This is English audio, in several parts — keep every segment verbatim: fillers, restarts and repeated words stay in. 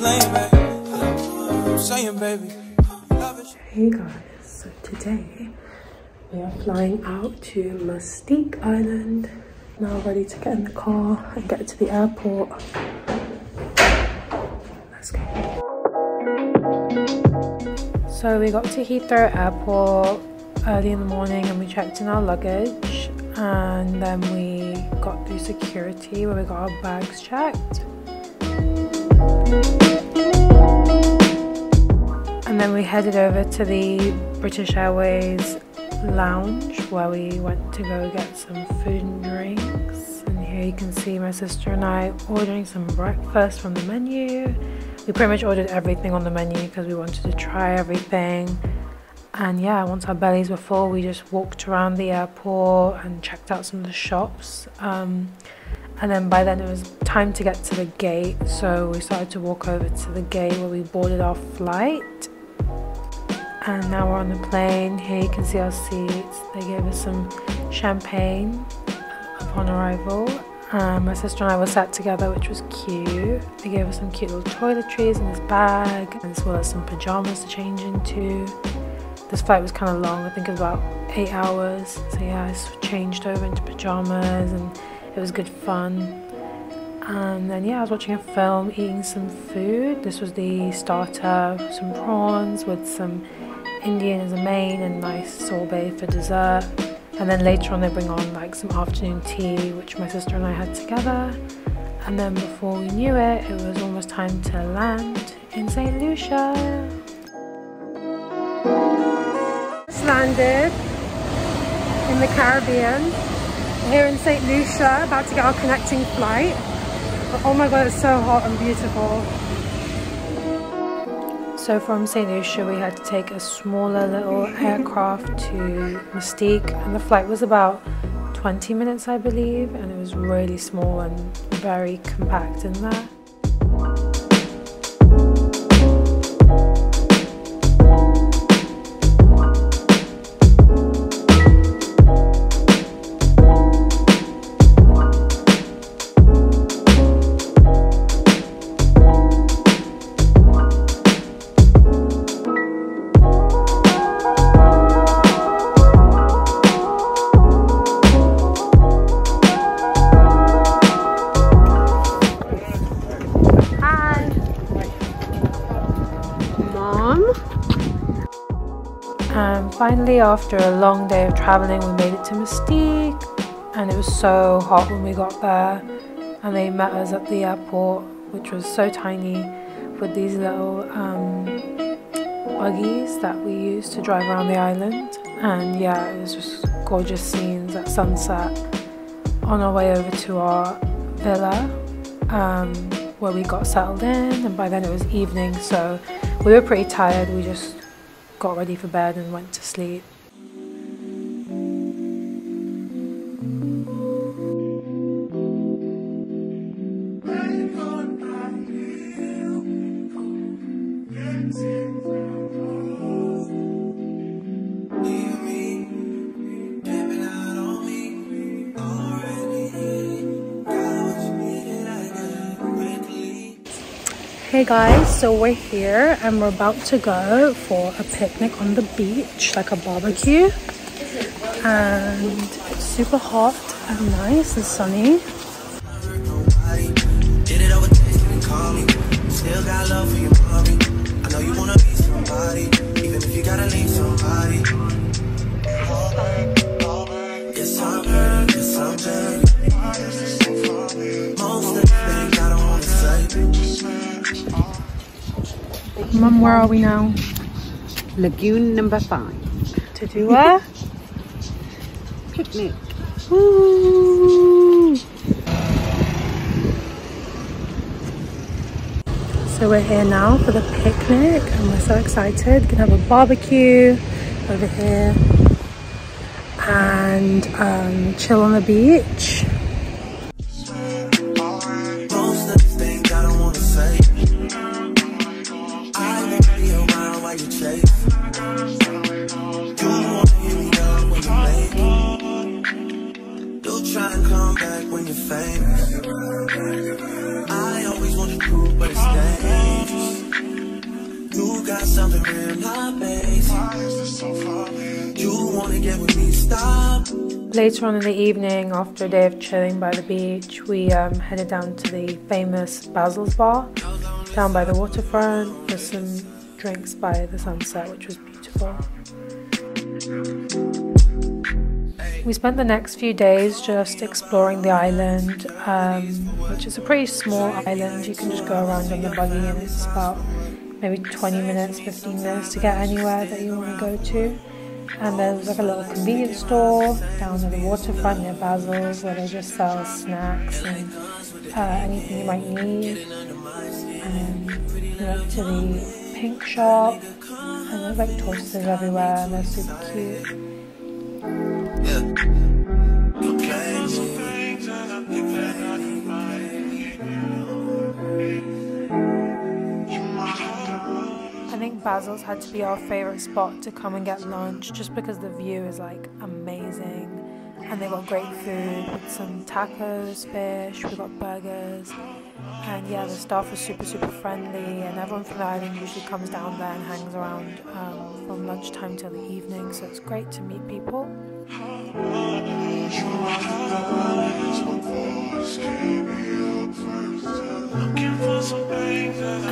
playing, baby. I'm saying, baby. Hey guys, so today we are flying out to Mustique Island. Now ready to get in the car and get to the airport. Let's go. So we got to Heathrow Airport early in the morning and we checked in our luggage, and then we got through security where we got our bags checked. And then we headed over to the British Airways lounge where we went to go get some food and drinks. And here you can see my sister and I ordering some breakfast from the menu. We pretty much ordered everything on the menu because we wanted to try everything. And yeah, once our bellies were full, we just walked around the airport and checked out some of the shops. Um, And then by then it was time to get to the gate, so we started to walk over to the gate where we boarded our flight. And now we're on the plane. Here you can see our seats. They gave us some champagne upon arrival. Um, my sister and I were sat together, which was cute. They gave us some cute little toiletries in this bag, as well as some pajamas to change into. This flight was kind of long. I think it was about eight hours. So yeah, I changed over into pajamas, and it was good fun. And then yeah, I was watching a film, eating some food. This was the starter, some prawns with some Indian as a main and nice sorbet for dessert. And then later on they bring on like some afternoon tea, which my sister and I had together. And then before we knew it, it was almost time to land in Saint Lucia. Just landed in the Caribbean. Here in Saint Lucia, about to get our connecting flight. But oh my god, it's so hot and beautiful. So from Saint Lucia we had to take a smaller little aircraft to Mustique, and the flight was about twenty minutes I believe, and it was really small and very compact in there. And finally, after a long day of traveling, we made it to Mustique, and it was so hot when we got there, and they met us at the airport, which was so tiny, with these little um, buggies that we used to drive around the island. And yeah, it was just gorgeous scenes at sunset. On our way over to our villa um, where we got settled in, and by then it was evening, so we were pretty tired. We just got ready for bed and went to sleep. Hey guys, so we're here and we're about to go for a picnic on the beach, like a barbecue, and it's super hot and nice and sunny. Mum, where are we now? Lagoon number five. To do a picnic. Woo! So we're here now for the picnic, and we're so excited. Gonna have a barbecue over here and um, chill on the beach. I always wanted to, but it's Later on in the evening, after a day of chilling by the beach, we um, headed down to the famous Basil's Bar down by the waterfront for some drinks by the sunset, which was beautiful. We spent the next few days just exploring the island, um, which is a pretty small island. You can just go around on the buggy and it's about maybe twenty minutes, fifteen minutes to get anywhere that you want to go to. And there's like a little convenience store down at the waterfront near Basil's where they just sell snacks and uh, anything you might need. And we went to the pink shop and there's like tortoises everywhere and they're super cute. I think Basil's had to be our favourite spot to come and get lunch, just because the view is like amazing and they've got great food with some tacos, fish, we've got burgers, and yeah, the staff was super super friendly and everyone from the island usually comes down there and hangs around um, from lunchtime till the evening, so it's great to meet people.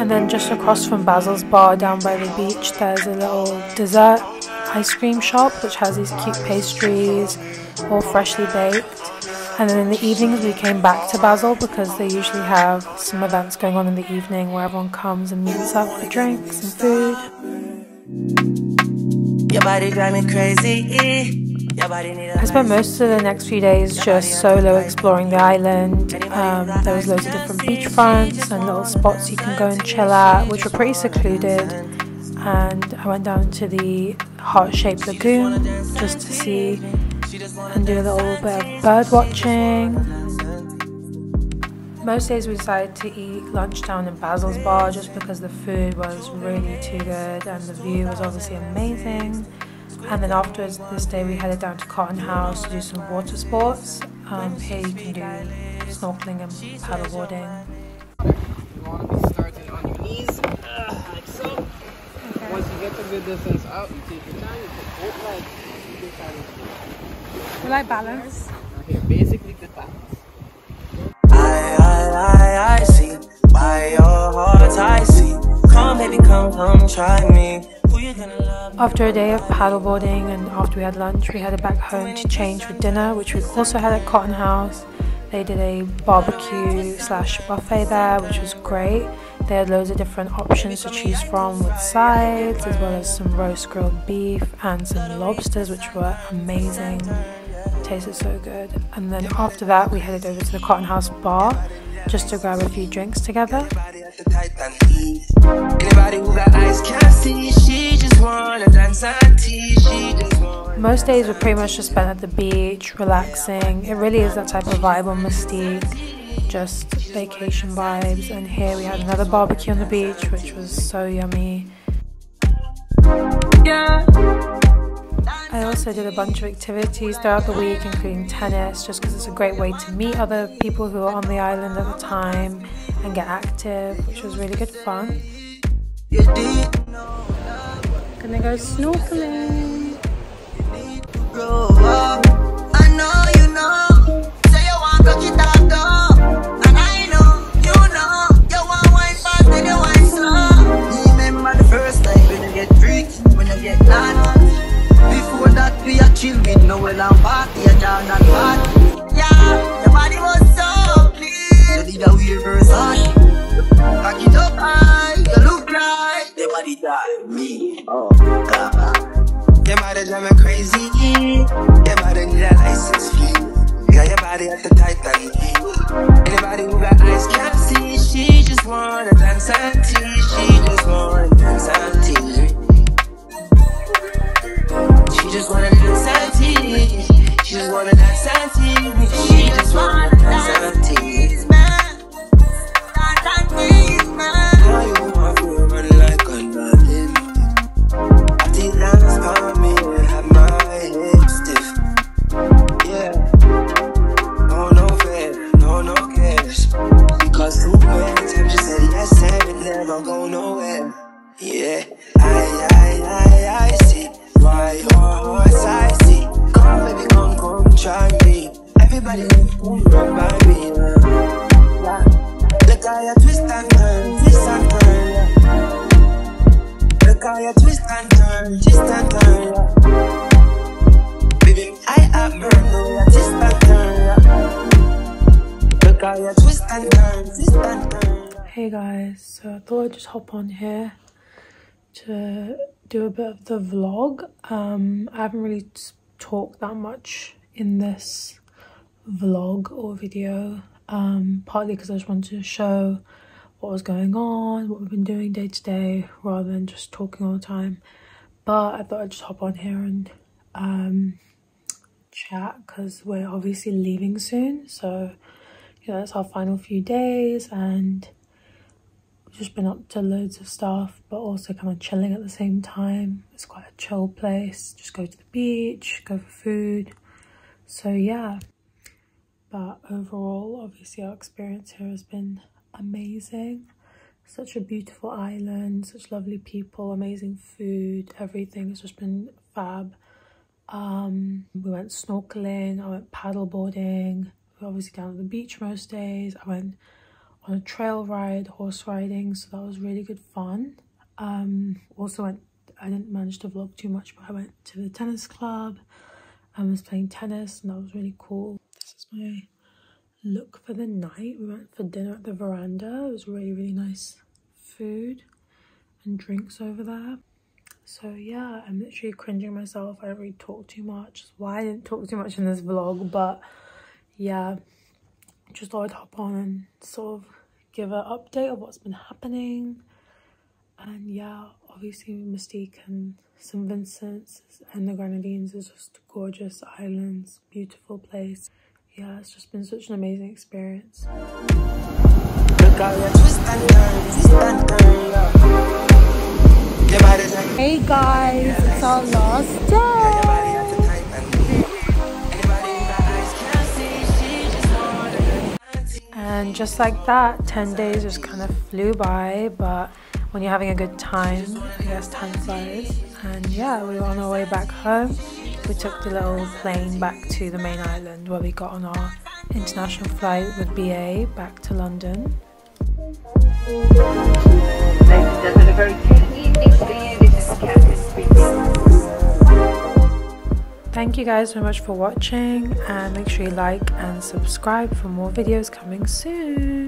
And then just across from Basil's Bar down by the beach there's a little dessert ice cream shop which has these cute pastries, all freshly baked. And then in the evenings we came back to Basil because they usually have some events going on in the evening where everyone comes and meets up for drinks and food. Your body drive me crazy. I spent most of the next few days just solo exploring the island. Um, there was loads of different beachfronts and little spots you can go and chill at, which were pretty secluded. And I went down to the heart-shaped lagoon just to see and do a little bit of bird watching. Most days we decided to eat lunch down in Basil's Bar just because the food was really too good and the view was obviously amazing. And then afterwards, this day we headed down to Cotton House to do some water sports. Um, here you can do snorkeling and paddleboarding. You want to be starting on your knees, uh, like so. Okay. Once you get the good distance out, you take your time, you take both legs, you do paddleboarding. Will I balance? Okay, basically good balance. I, I, I, I see, by your heart I see. Come baby, come, come, try me. After a day of paddleboarding and after we had lunch, we headed back home to change for dinner, which we also had at Cotton House. They did a barbecue slash buffet there, which was great. They had loads of different options to choose from with sides, as well as some roast grilled beef and some lobsters, which were amazing. It tasted so good. And then after that, we headed over to the Cotton House bar just to grab a few drinks together. Most days were pretty much just spent at the beach, relaxing. It really is that type of vibe on Mustique, just vacation vibes. And here we had another barbecue on the beach, which was so yummy. Yeah. I also did a bunch of activities throughout the week, including tennis, just because it's a great way to meet other people who are on the island at the time and get active, which was really good fun. Gonna go snorkeling. Yeah, I, I, I, I see my horse, I see. Come baby, come, come, try me. Everybody remember me. Look how you twist and turn, twist and turn. Look how you twist and turn, twist and turn. Baby, I have heard you twist and turn. Look how you twist and turn, twist and turn. Hey guys, so I thought I'd just hop on here to do a bit of the vlog. um I haven't really talked that much in this vlog or video, um partly because I just wanted to show what was going on, what we've been doing day to day, rather than just talking all the time. But I thought I'd just hop on here and um chat, because we're obviously leaving soon, so you know, that's our final few days, and just been up to loads of stuff, but also kind of chilling at the same time. It's quite a chill place, just go to the beach, go for food. So yeah, but overall obviously our experience here has been amazing. Such a beautiful island, such lovely people, amazing food, everything has just been fab. Um we went snorkeling, I went paddle boarding, we were obviously down at the beach most days. I went on a trail ride, horse riding, so that was really good fun. Um also went, I didn't manage to vlog too much, but I went to the tennis club and was playing tennis, and that was really cool. This is my look for the night. We went for dinner at the veranda. It was really really nice food and drinks over there. So yeah, I'm literally cringing myself. I don't really talk too much. That's why I didn't talk too much in this vlog, but yeah, just thought I'd hop on and sort of give an update of what's been happening. And yeah, obviously Mustique and Saint Vincent and the Grenadines is just gorgeous islands, beautiful place. Yeah, it's just been such an amazing experience. Hey guys, it's our last day. And just like that, ten days just kind of flew by, but when you're having a good time, I guess time flies. And yeah, we were on our way back home. We took the little plane back to the main island where we got on our international flight with B A back to London. Thank you guys so much for watching, and make sure you like and subscribe for more videos coming soon.